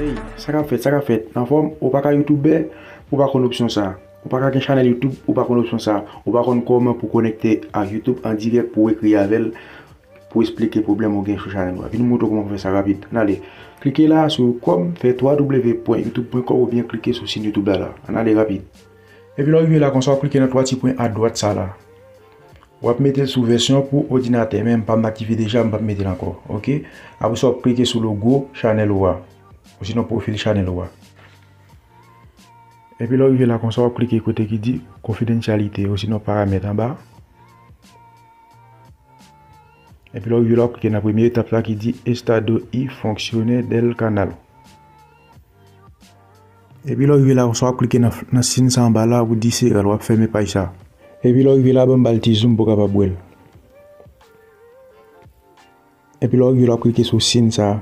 hey, ça qu'a fait, en forme, ou pas qu'à YouTube, ou pas qu'on option ça. Ou pas qu'un channel YouTube, ou pas qu'on option ça. Ou pas qu'on comment pour connecter à YouTube en direct pour écrire avec elle, pour expliquer le problème au gain sur le channel. Je vais vous montrer comment faire ça rapide. Allez, cliquez là sur comme, faites www.youtube.com ou bien cliquez sur le site YouTube là. Allez, rapide. Et puis là, vous là, comme ça, cliquez dans le 3 petits points à droite ça là. Vous mettez sous version pour ordinateur, même pas m'activer déjà, je vais mettre encore. Ok? Après ça, cliquez sur le logo Channel Oua. Ou sinon, profil Channel Oua. Et puis là, vous avez là, comme ça, vous cliquez côté qui dit confidentialité, ou sinon, paramètres en bas. Et puis là, vous avez là, cliquez dans la première étape là qui dit Estado y fonctionner del canal. Et puis là, vous avez là, comme ça, vous cliquez dans le signe en bas là, vous dites c'est, vous allez fermer pas ça. Et puis là, il y a un petit zoom pour capable de. Et puis là, il y a cliquer sur signe ça.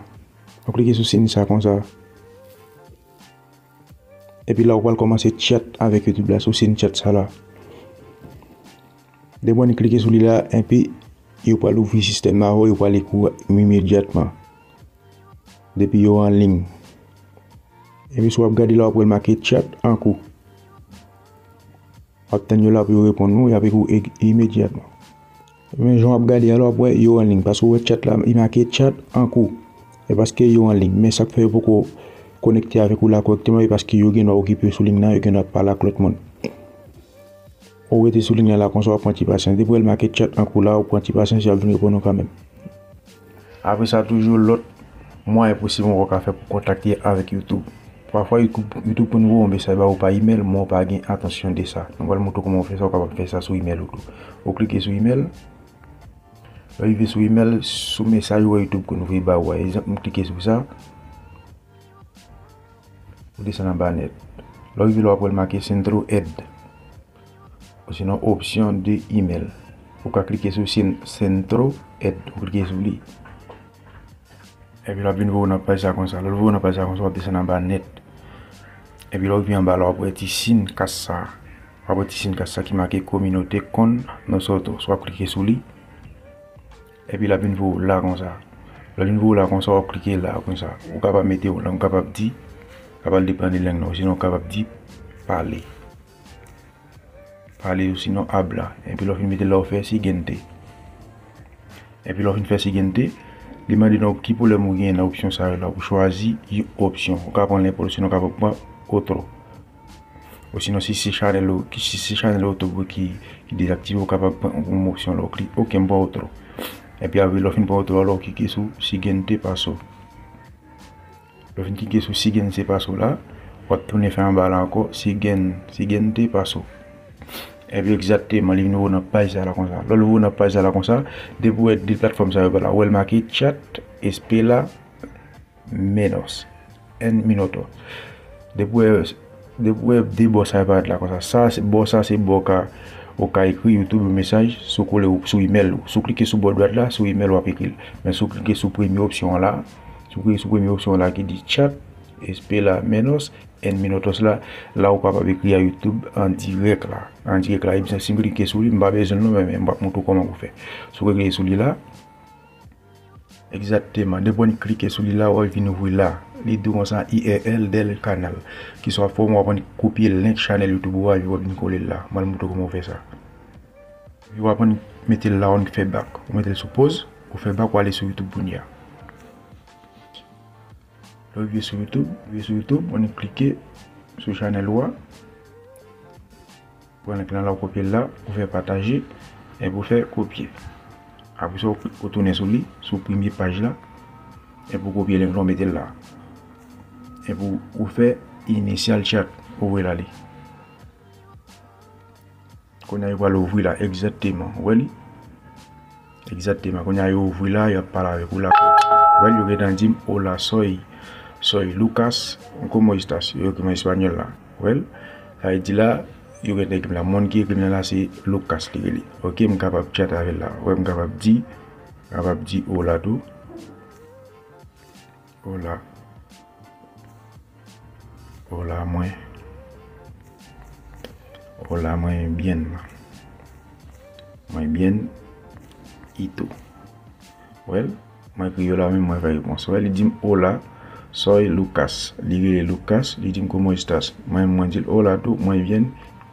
On clique sur signe ça comme ça. Et puis là, on va commencer chat avec YouTube là, sur signe chat ça là. Dès qu'on clique sur lui là, et puis il va l'ouvrir système là, il va les cours immédiatement. Depuis il est en ligne. Et puis si vous regardez là, on va marquer chat en cours. Obtenez là pour répondre nous et avec vous immédiatement. Mais j'en regarde alors pour yo en ligne parce que le chat là il marqué chat en cours et parce que yo en ligne mais ça fait beaucoup connecter avec vous là correctement et parce que yo gagne occupé sur ligne là yo gagne pas la clotte monde. Ou était sur ligne là qu'on soit prendre patience depuis le marqué chat en cours là on prend patience j'ai venir pour nous quand même. Après ça toujours l'autre moyen possible on va faire pour contacter avec YouTube. Parfois, YouTube pour nous, on ne sait pas email, mais on n'a pas attention de ça. Donc, on va montrer comment on fait ça, on va faire ça sur email. On clique sur email. On va sur email, sur message YouTube que nous voyons. Exemple, on clique sur ça. On descend en bas net. Là, on va marquer Centro Aide. Sinon, option de email. On va cliquer sur Centro Aide. On clique sur lui. Et puis là, on n'a pas ça comme ça. On n'a pas ça comme ça, on descend en bas net. Et puis là, on vient en bas, là, on va petit signe Kassa. On va petit signe Kassa qui marque communauté con nosotros. Soit cliquer sur lui. Et puis là, on va là comme ça. Là, on va là comme ça, on va cliquer là comme ça. On est capable de mettre, on est capable de dire, capable de prendre les langues, sinon on est capable de dire parler. Parler ou sinon habla. Et puis là, on va mettre là, on fait siguiente. Et puis là, on fait siguiente. Demandez donc qui pour le moyen la option ça là pour choisir une option on va prendre l'impression on va prendre autre ou sinon si c'est channel qui si c'est channel autre qui désactive on va prendre une option là clique OK pas autre et puis avec l'offre pour autre alors cliquer sur siguiente passo l'offre cliquer sur siguiente passo là on tourner faire en bas là encore siguiente passo. Et puis exactement, les nouveaux n'ont pas ça là comme ça. Le nouveau n'a pas ça là comme ça. Debout des plateformes ça va là. Ou elle marque chat, espela, menos, en minuto. Debout des boss ça va là comme ça. Ça c'est boss ça c'est boca. Ou qu'a écrit YouTube message, sous coller sous email, sous cliquer sur bord droite là, sous email ou appliquer. Mais sous cliquer sur première option là, sous cliquer sur première option là qui dit chat, espela, menos. En minutos là, là où papa écrire à YouTube en direct là, il s'est cliqué sur lui, m'a besoin non mais m'a montre comment vous faire. Sur cliquer sur lui là, exactement. De bon cliquer sur lui là, on vient ouvrir là, les deux ça IRL del canal, qui soit forme on va copier le link channel YouTube ou on va coller là, m'a montre comment faire ça. On va mettre là on fait back, on met le sur pause, on fait back pour aller sur YouTube pour nier. Sur YouTube, on est cliqué sur Channel Oua. Pour aller là, on copie là, on fait partager et vous faire copier. Après ça, on tourne sur lui, sur la première page là, et pour copier les mettez là. Et vous faites initial chat, ouvrez là. Qu'on aille voir l'ouvrir là, exactement. Voilà. Exactement. Qu'on aille ouvrir là, il y a pas là avec vous là. Voilà, il y a dit hola soy. Soy Lucas, comment estás? Yo que en espagnol là. Well, ça dit là, yo que la monde qui écrit là c'est Lucas Ligeli. OK, me capable chat avec là. Ouais, me capable dire hola tout. Hola. Hola moi. Hola moi bien. Moi bien. Et tout. Well, moi que yo la même moi va répondre. Well, il dit hola. soy Lucas. Ligile Lucas, li din comment estás? Moi mandil hola tout, moi vienne,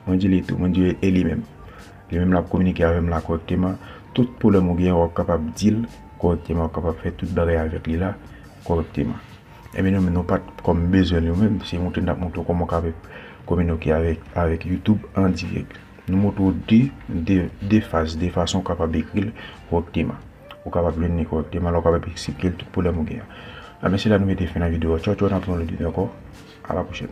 mandil tout, mandil et lui-même. Lui-même l'a communiquer avec moi correctement, tout problème ou gain capable dire correctement, capable faire toute bagarre avec lui là correctement. Et bien nous n'avons pas comme besoin nous-même, c'est monter n'a montre comment capable communiquer avec YouTube en direct. Nous montre des phases, des façons capable d'écrire correctement. Ou capable de correctement, alors capable expliquer tout problème ou gain. Ah mais c'est là nous mettons fin à la vidéo. Ciao ciao, on prend le vidéo encore. À la prochaine.